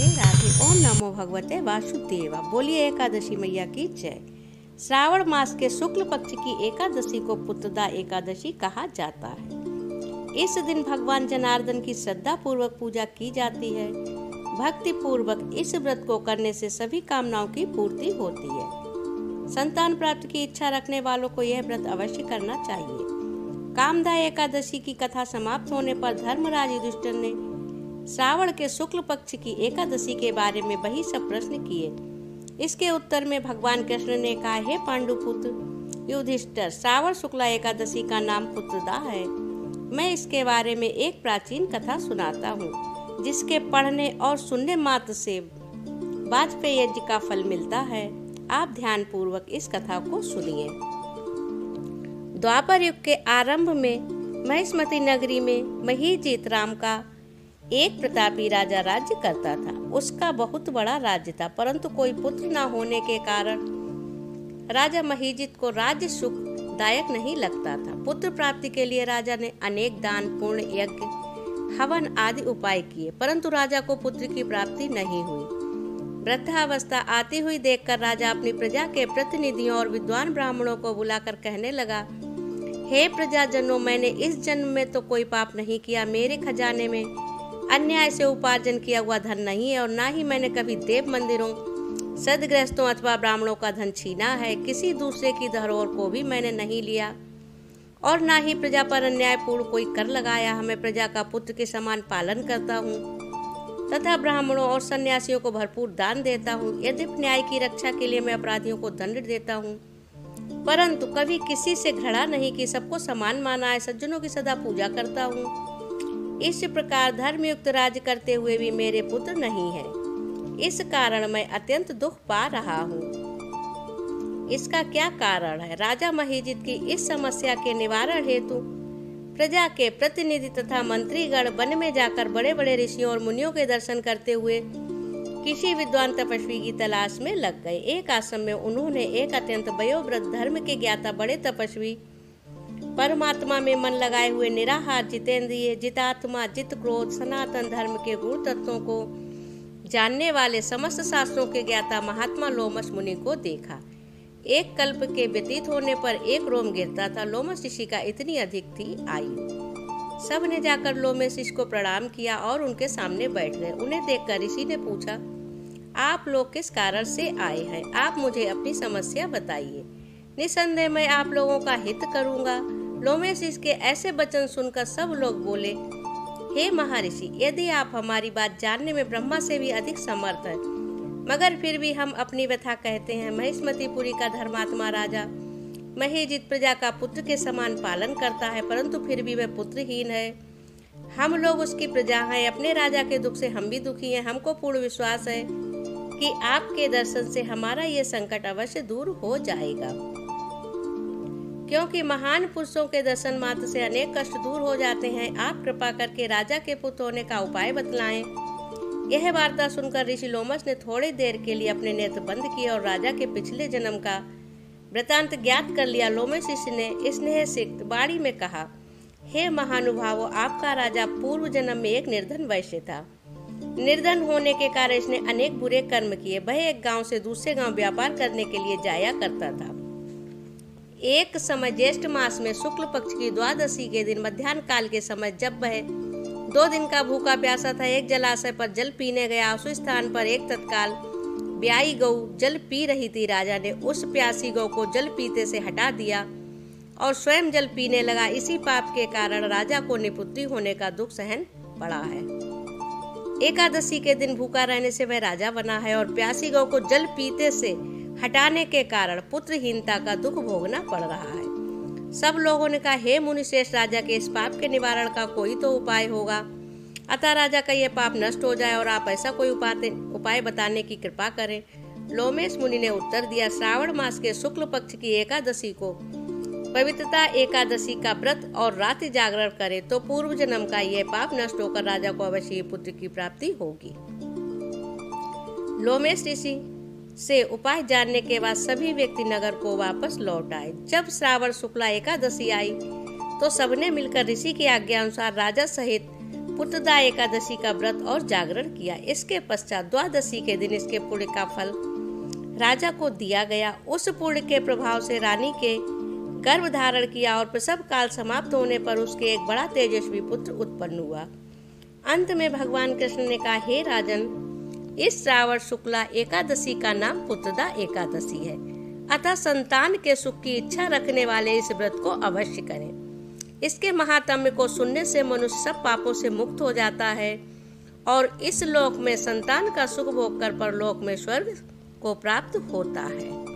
राधे राधे। ओम नमो भगवते वासुदेवा। बोलिए एकादशी मैया की जय। श्रावण मास के शुक्ल पक्ष की एकादशी को पुत्रदा एकादशी कहा जाता है। इस दिन भगवान जनार्दन की श्रद्धा पूर्वक पूजा की जाती है। भक्ति पूर्वक इस व्रत को करने से सभी कामनाओं की पूर्ति होती है। संतान प्राप्ति की इच्छा रखने वालों को यह व्रत अवश्य करना चाहिए। कामदा एकादशी की कथा समाप्त होने पर धर्मराज युधिष्ठिर ने श्रावण के शुक्ल पक्ष की एकादशी के बारे में वही सब प्रश्न किए। इसके उत्तर में भगवान कृष्ण ने कहा, हे पांडुपुत्र युधिष्ठिर, श्रावण शुक्ला एकादशी का नाम पुत्रदा है। मैं इसके बारे में एक प्राचीन कथा सुनाता हूँ, जिसके पढ़ने और सुनने मात्र से वाजपेयी यज्ञ का फल मिलता है। आप ध्यान पूर्वक इस कथा को सुनिए। द्वापर युग के आरंभ में महिष्मती नगरी में महीजित राम का एक प्रतापी राजा राज्य करता था। उसका बहुत बड़ा राज्य था, परंतु कोई पुत्र न होने के कारण राजा महीजित को राज्य सुखदायक नहीं लगता था। पुत्र प्राप्ति के लिए राजा ने अनेक दान, पुण्य, यज्ञ, हवन आदि उपाय किए, परंतु राजा को पुत्र की प्राप्ति नहीं हुई। वृद्धावस्था आती हुई देखकर राजा अपनी प्रजा के प्रतिनिधियों और विद्वान ब्राह्मणों को बुलाकर कहने लगा, हे प्रजाजनों, मैंने इस जन्म में तो कोई पाप नहीं किया। मेरे खजाने में अन्याय से उपार्जन किया हुआ धन नहीं है और ना ही मैंने कभी देव मंदिरों, सदग्रस्तों अथवा ब्राह्मणों का धन छीना है। किसी दूसरे की धरोहर को भी मैंने नहीं लिया और ना ही प्रजा पर अन्यायपूर्ण कोई कर लगाया। हमें प्रजा का पुत्र के समान पालन करता हूँ तथा ब्राह्मणों और सन्यासियों को भरपूर दान देता हूँ। यद्यपि न्याय की रक्षा के लिए मैं अपराधियों को दंड देता हूँ, परंतु कभी किसी से घृणा नहीं की। सबको समान माना है। सज्जनों की सदा पूजा करता हूँ। इस प्रकार धर्मयुक्त राज्य करते हुए भी मेरे पुत्र नहीं है। इस कारण मैं अत्यंत दुख पा रहा हूँ। इसका क्या कारण है? राजा महीजित की इस समस्या के निवारण हेतु प्रजा के प्रतिनिधि तथा मंत्रीगण वन में जाकर बड़े बड़े ऋषियों और मुनियों के दर्शन करते हुए किसी विद्वान तपस्वी की तलाश में लग गए। एक आश्रम में उन्होंने एक अत्यंत वयोवृद्ध, धर्म के ज्ञाता, बड़े तपस्वी, परमात्मा में मन लगाए हुए, निराहार, जितेंद्रिय, जितात्मा, जित क्रोध, सनातन धर्म के गूढ़ तत्वों को जानने वाले, समस्त शास्त्रों के ज्ञाता महात्मा लोमश मुनि को देखा। एक कल्प के व्यतीत होने पर एक रोम गिरता था। लोमश ऋषि का इतनी अधिक थी आयु। सब ने जाकर लोमश ऋषि को प्रणाम किया और उनके सामने बैठ गए। उन्हें देखकर ऋषि ने पूछा, आप लोग किस कारण से आए हैं? आप मुझे अपनी समस्या बताइए, निसंदेह मैं आप लोगों का हित करूंगा। लोमश ऋषि के ऐसे वचन सुनकर सब लोग बोले, हे महर्षि, यदि आप हमारी बात जानने में ब्रह्मा से भी अधिक समर्थ हैं, मगर फिर भी हम अपनी व्यथा कहते हैं। महिष्मतीपुरी का धर्मात्मा राजा महीजित प्रजा का पुत्र के समान पालन करता है, परंतु फिर भी वह पुत्रहीन है। हम लोग उसकी प्रजा हैं। अपने राजा के दुख से हम भी दुखी हैं। हमको पूर्ण विश्वास है कि आपके दर्शन से हमारा ये संकट अवश्य दूर हो जाएगा, क्योंकि महान पुरुषों के दर्शन मात्र से अनेक कष्ट दूर हो जाते हैं। आप कृपा करके राजा के पुत्र होने का उपाय बतलाएं। यह वार्ता सुनकर ऋषि लोमश ने थोड़ी देर के लिए अपने नेत्र बंद किए और राजा के पिछले जन्म का वृतांत ज्ञात कर लिया। लोमश ऋषि ने स्नेह सिक्त बाड़ी में कहा, हे महानुभावो, आपका राजा पूर्व जन्म में एक निर्धन वैश्य था। निर्धन होने के कारण इसने अनेक बुरे कर्म किए। वह एक गाँव से दूसरे गाँव व्यापार करने के लिए जाया करता था। एक समय ज्येष्ठ मास में शुक्ल पक्ष की द्वादशी के दिन मध्याह्न काल के समय, जब वह 2 दिन का भूखा प्यासा था, एक जलाशय पर जल पीने गया। उस स्थान पर एक तत्काल ब्याई गौ जल पी रही थी। राजा ने उस प्यासी गौ को जल पीते से हटा दिया और स्वयं जल पीने लगा। इसी पाप के कारण राजा को निपुत्री होने का दुख सहन पड़ा है। एकादशी के दिन भूखा रहने से वह राजा बना है और प्यासी गौ को जल पीते से हटाने के कारण पुत्रहीनता का दुख भोगना पड़ रहा है। सब लोगों ने कहा, हे मुनिश्रेष्ठ, राजा के इस पाप के निवारण का कोई तो उपाय होगा। अतः राजा का यह पाप नष्ट हो जाए और आप ऐसा कोई उपाय बताने की कृपा करें। लोमश मुनि ने उत्तर दिया, श्रावण मास के शुक्ल पक्ष की एकादशी को पवित्रता एकादशी का व्रत और रात्रि जागरण करे तो पूर्व जन्म का यह पाप नष्ट होकर राजा को अवश्य पुत्र की प्राप्ति होगी। लोमश ऋषि से उपाय जानने के बाद सभी व्यक्ति नगर को वापस लौट आए। जब श्रावण शुक्ला एकादशी आई तो सबने मिलकर ऋषि की आज्ञा अनुसार राजा सहित पुत्रदा एकादशी का व्रत और जागरण किया। इसके पश्चात द्वादशी के दिन इसके पुण्य का फल राजा को दिया गया। उस पुण्य के प्रभाव से रानी के गर्भ धारण किया और प्रसव काल समाप्त होने पर उसके एक बड़ा तेजस्वी पुत्र उत्पन्न हुआ। अंत में भगवान कृष्ण ने कहा, हे राजन, इस श्रावण शुक्ला एकादशी का नाम पुत्रदा एकादशी है, अतः संतान के सुख की इच्छा रखने वाले इस व्रत को अवश्य करें। इसके महात्म्य को सुनने से मनुष्य सब पापों से मुक्त हो जाता है और इस लोक में संतान का सुख भोग कर परलोक में स्वर्ग को प्राप्त होता है।